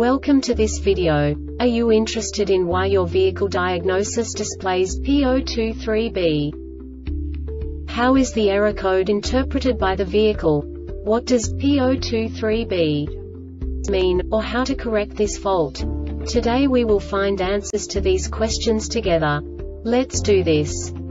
Welcome to this video. Are you interested in why your vehicle diagnosis displays P023B? How is the error code interpreted by the vehicle? What does P023B mean, or how to correct this fault? Today we will find answers to these questions together. Let's do this.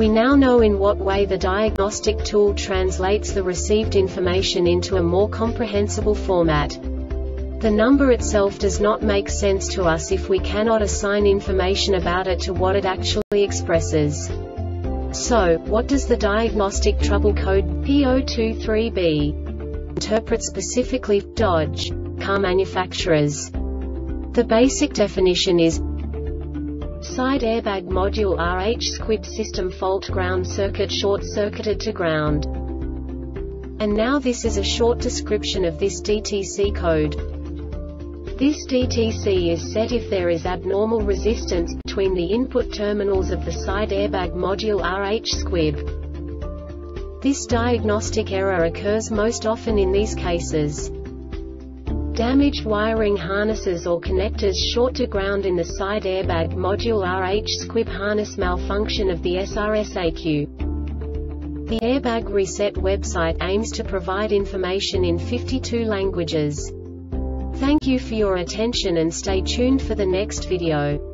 We now know in what way the diagnostic tool translates the received information into a more comprehensible format. The number itself does not make sense to us if we cannot assign information about it to what it actually expresses. So, what does the diagnostic trouble code P023B interpret specifically for Dodge car manufacturers? The basic definition is side airbag module RH squib system fault, ground circuit short circuited to ground. And now this is a short description of this DTC code. This DTC is set if there is abnormal resistance between the input terminals of the side airbag module RH squib. This diagnostic error occurs most often in these cases: damaged wiring harnesses or connectors, short to ground in the side airbag module RH squib, harness malfunction of the SRS ECU. The Airbag Reset website aims to provide information in 52 languages. Thank you for your attention and stay tuned for the next video.